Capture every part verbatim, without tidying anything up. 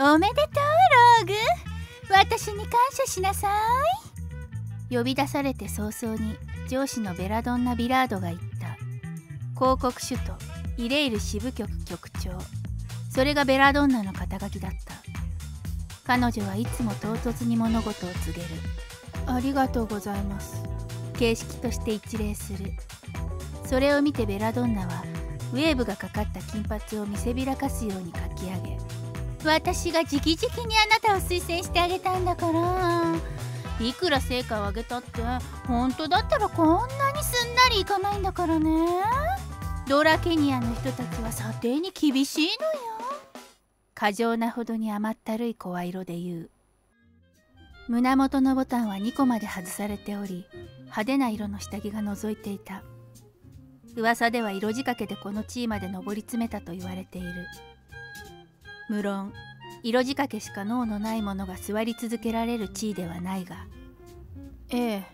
おめでとう、ローグ。私に感謝しなさい。呼び出されて早々に上司のベラドンナ・ビラードが言った。広告首都イレイル支部局局長、それがベラドンナの肩書きだった。彼女はいつも唐突に物事を告げる。ありがとうございます、形式として一礼する。それを見てベラドンナはウェーブがかかった金髪を見せびらかすようにかき上げ、私が直々にあなたを推薦してあげたんだから、いくら成果を上げたって本当だったらこんなにすんなりいかないんだからね。ドラケニアの人たちは査定に厳しいのよ。過剰なほどに甘ったるい声色で言う。胸元のボタンはにこまで外されており、派手な色の下着が覗いていた。噂では色仕掛けでこの地位まで上り詰めたと言われている。無論色仕掛けしか脳のないものが座り続けられる地位ではないが、ええ、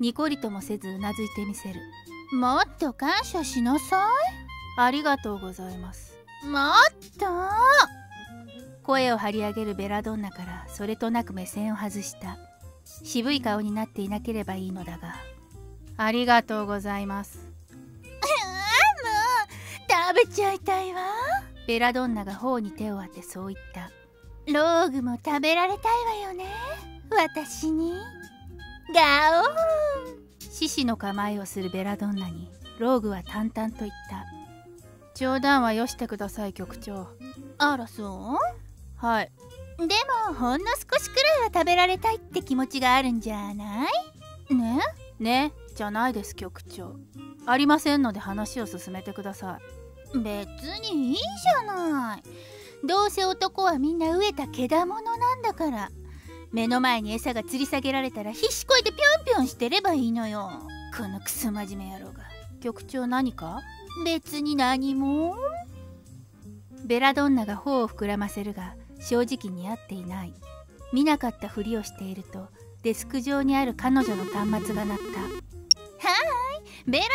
にこりともせずうなずいてみせる。もっと感謝しなさい。ありがとうございます。もっと。声を張り上げるベラドンナからそれとなく目線を外した。渋い顔になっていなければいいのだが。ありがとうございます。うわ、もう食べちゃいたいわ。ベラドンナが頬に手を当てそう言った。ローグも食べられたいわよね、私に。ガオーン。獅子の構えをするベラドンナにローグは淡々と言った。冗談はよしてください、局長。あら、そう?はい。でもほんの少しくらいは食べられたいって気持ちがあるんじゃない?ね?ね、じゃないです、局長。ありませんので話を進めてください。別にいいじゃない。どうせ男はみんな飢えたけだものなんだから、目の前に餌が吊り下げられたら必死こいてぴょんぴょんしてればいいのよ、このクソ真面目野郎が。局長、何か？別に何も。ベラドンナが頬を膨らませるが正直似合っていない。見なかったふりをしているとデスク上にある彼女の端末が鳴った。はーい、ベラで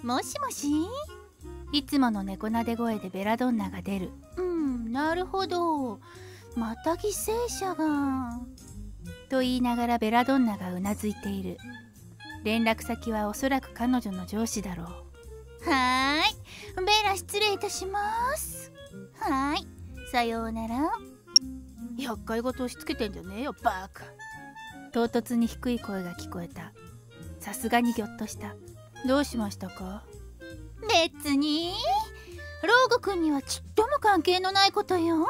す。もしもし。いつもの猫なで声でベラドンナが出る。うん、なるほど。また犠牲者が。と言いながらベラドンナがうなずいている。連絡先はおそらく彼女の上司だろう。はーい。ベラ失礼いたします。はーい。さようなら。厄介事をしつけてんじゃねえよ、バカ。唐突に低い声が聞こえた。さすがにぎょっとした。どうしましたか？別にローグ君にはちっとも関係のないことよ。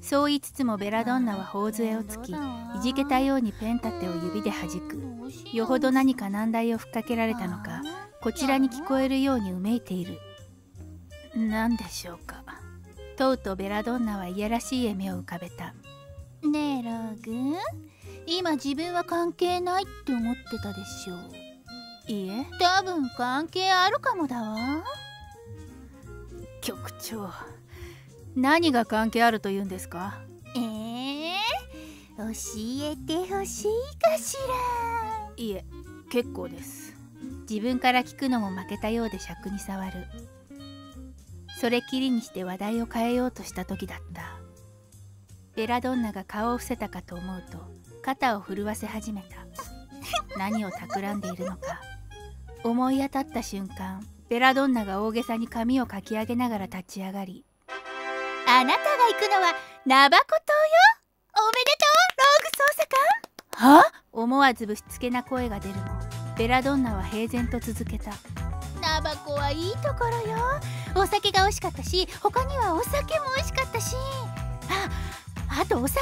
そう言いつつもベラドンナは頬杖をつき、いじけたようにペン立てを指で弾く。よほど何か難題をふっかけられたのか、こちらに聞こえるようにうめいている。何でしょうか。とうとうベラドンナはいやらしい笑みを浮かべた。ねえローグ、今自分は関係ないって思ってたでしょう。いいえ、多分関係あるかもだわ。局長、何が関係あるというんですか？ええー、教えてほしいかしら。いえ、結構です。自分から聞くのも負けたようで尺に触る。それきりにして話題を変えようとした時だった。ベラドンナが顔を伏せたかと思うと肩を震わせ始めた。何を企んでいるのか。思い当たった瞬間、ベラドンナが大げさに髪をかき上げながら立ち上がり、あなたが行くのはナバコ島よ。おめでとう、ローグ捜査官。は？思わずぶしつけな声が出るも、ベラドンナは平然と続けた。ナバコはいいところよ。お酒が美味しかったし、他にはお酒も美味しかったし、あ、あとお酒